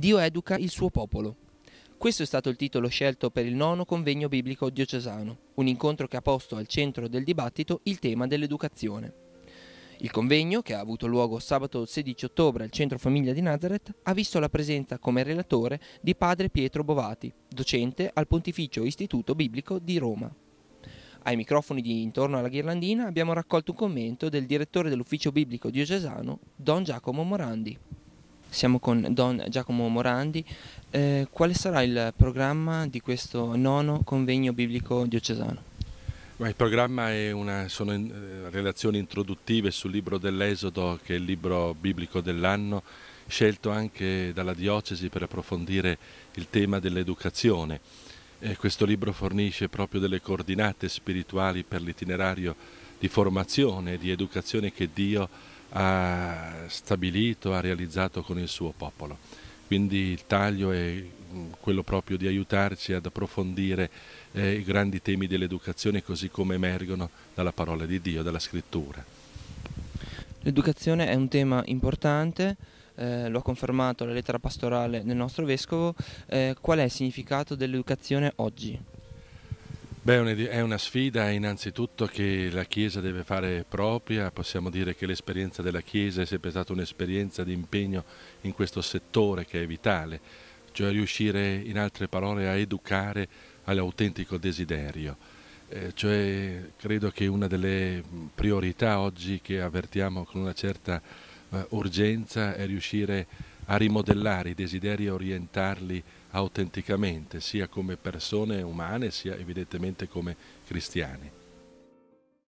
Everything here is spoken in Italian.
Dio educa il suo popolo. Questo è stato il titolo scelto per il 9° convegno biblico diocesano, un incontro che ha posto al centro del dibattito il tema dell'educazione. Il convegno, che ha avuto luogo sabato 16 ottobre al Centro Famiglia di Nazareth, ha visto la presenza come relatore di padre Pietro Bovati, docente al Pontificio Istituto Biblico di Roma. Ai microfoni di Intorno alla Ghirlandina abbiamo raccolto un commento del direttore dell'ufficio biblico diocesano, Don Giacomo Morandi. Siamo con Don Giacomo Morandi. Quale sarà il programma di questo 9° convegno biblico diocesano? Il programma è sono relazioni introduttive sul libro dell'Esodo, che è il libro biblico dell'anno, scelto anche dalla diocesi per approfondire il tema dell'educazione. Questo libro fornisce proprio delle coordinate spirituali per l'itinerario di formazione e di educazione che Dio ha stabilito, ha realizzato con il suo popolo. Quindi il taglio è quello proprio di aiutarci ad approfondire i grandi temi dell'educazione così come emergono dalla parola di Dio, dalla scrittura. L'educazione è un tema importante, lo ha confermato la lettera pastorale del nostro Vescovo. Qual è il significato dell'educazione oggi? È una sfida innanzitutto che la Chiesa deve fare propria. Possiamo dire che l'esperienza della Chiesa è sempre stata un'esperienza di impegno in questo settore che è vitale, cioè riuscire in altre parole a educare all'autentico desiderio. Credo che una delle priorità oggi che avvertiamo con una certa urgenza è riuscire a rimodellare i desideri e orientarli autenticamente, sia come persone umane, sia evidentemente come cristiani.